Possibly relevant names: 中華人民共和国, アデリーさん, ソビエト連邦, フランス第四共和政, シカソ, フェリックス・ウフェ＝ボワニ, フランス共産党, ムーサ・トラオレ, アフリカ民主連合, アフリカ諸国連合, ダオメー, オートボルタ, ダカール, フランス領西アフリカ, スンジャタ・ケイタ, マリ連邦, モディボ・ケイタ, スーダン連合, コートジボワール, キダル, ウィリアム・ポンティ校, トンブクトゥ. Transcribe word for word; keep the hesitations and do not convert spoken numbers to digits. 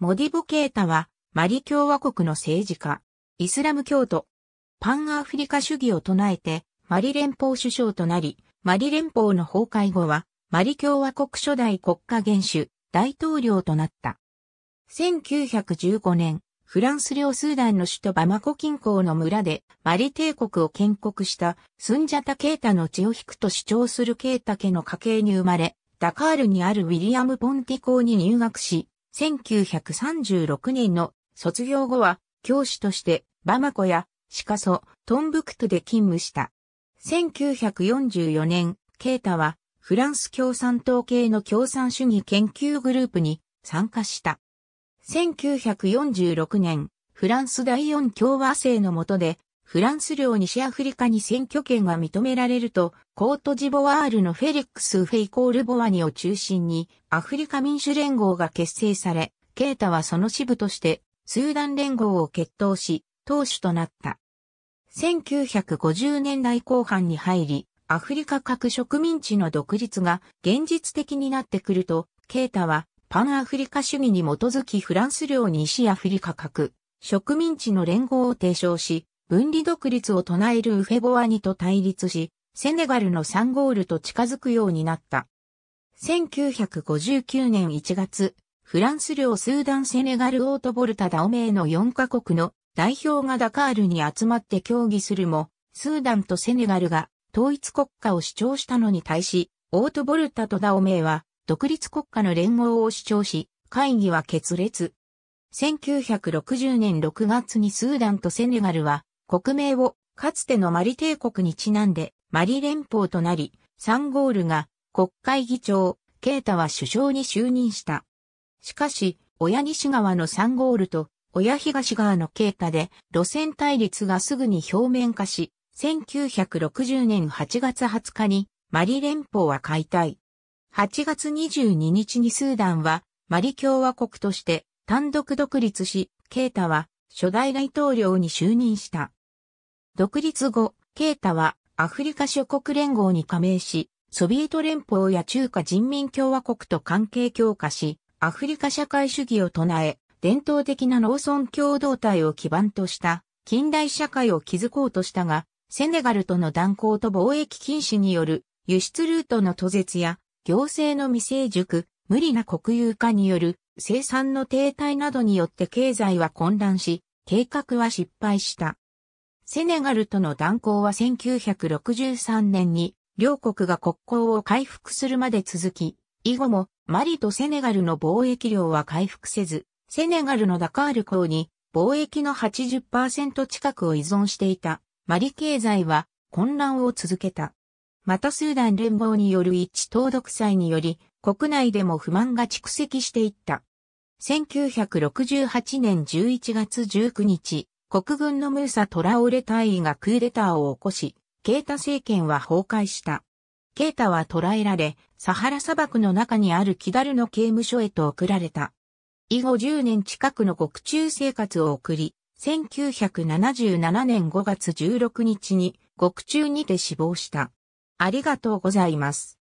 モディボ・ケイタはマリ共和国の政治家、イスラム教徒、パンアフリカ主義を唱えてマリ連邦首相となり、マリ連邦の崩壊後はマリ共和国初代国家元首、大統領となった。せんきゅうひゃくじゅうごねん、フランス領スーダンの首都バマコ近郊の村でマリ帝国を建国したスンジャタ・ケイタの血を引くと主張するケイタ家の家系に生まれ、ダカールにあるウィリアム・ポンティ校に入学し、せんきゅうひゃくさんじゅうろくねんの卒業後は教師としてバマコやシカソ、トンブクトで勤務した。せんきゅうひゃくよんじゅうよねん、ケイタはフランス共産党系の共産主義研究グループに参加した。せんきゅうひゃくよんじゅうろくねん、フランスだいよん共和制の下で、フランス領西アフリカに選挙権が認められると、コートジボワールのフェリックス・フェイコール・ボワニを中心に、アフリカ民主連合が結成され、ケイタはその支部として、スーダン連合を結党し、党首となった。せんきゅうひゃくごじゅうねんだいこう半に入り、アフリカ各植民地の独立が現実的になってくると、ケイタはパンアフリカ主義に基づきフランス領西アフリカ各植民地の連合を提唱し、分離独立を唱えるウフェボワニと対立し、セネガルのサンゴールと近づくようになった。せんきゅうひゃくごじゅうきゅうねんいちがつ、フランス領スーダンセネガルオートボルタダオメーのよんかこくの代表がダカールに集まって協議するも、スーダンとセネガルが統一国家を主張したのに対し、オートボルタとダオメーは独立国家の連合を主張し、会議は決裂。せんきゅうひゃくろくじゅうねんろくがつにスーダンとセネガルは、国名をかつてのマリ帝国にちなんでマリ連邦となり、サンゴールが国会議長、ケイタは首相に就任した。しかし、親西側のサンゴールと親東側のケイタで路線対立がすぐに表面化し、せんきゅうひゃくろくじゅうねんはちがつはつかにマリ連邦は解体。はちがつにじゅうににちにスーダンはマリ共和国として単独独立し、ケイタは初代大統領に就任した。独立後、ケイタはアフリカ諸国連合に加盟し、ソビエト連邦や中華人民共和国と関係強化し、アフリカ社会主義を唱え、伝統的な農村共同体を基盤とした近代社会を築こうとしたが、セネガルとの断交と貿易禁止による輸出ルートの途絶や行政の未成熟、無理な国有化による生産の停滞などによって経済は混乱し、計画は失敗した。セネガルとの断交はせんきゅうひゃくろくじゅうさんねんに両国が国交を回復するまで続き、以後もマリとセネガルの貿易量は回復せず、セネガルのダカール港に貿易の はちじゅっパーセント 近くを依存していたマリ経済は混乱を続けた。またスーダン連合による一党独裁により国内でも不満が蓄積していった。せんきゅうひゃくろくじゅうはちねんじゅういちがつじゅうくにち、国軍のムーサ・トラオレ大尉がクーデターを起こし、ケイタ政権は崩壊した。ケイタは捕らえられ、サハラ砂漠の中にあるキダルの刑務所へと送られた。以後じゅうねん近くの獄中生活を送り、せんきゅうひゃくななじゅうななねんごがつじゅうろくにちに獄中にて死亡した。ありがとうございます。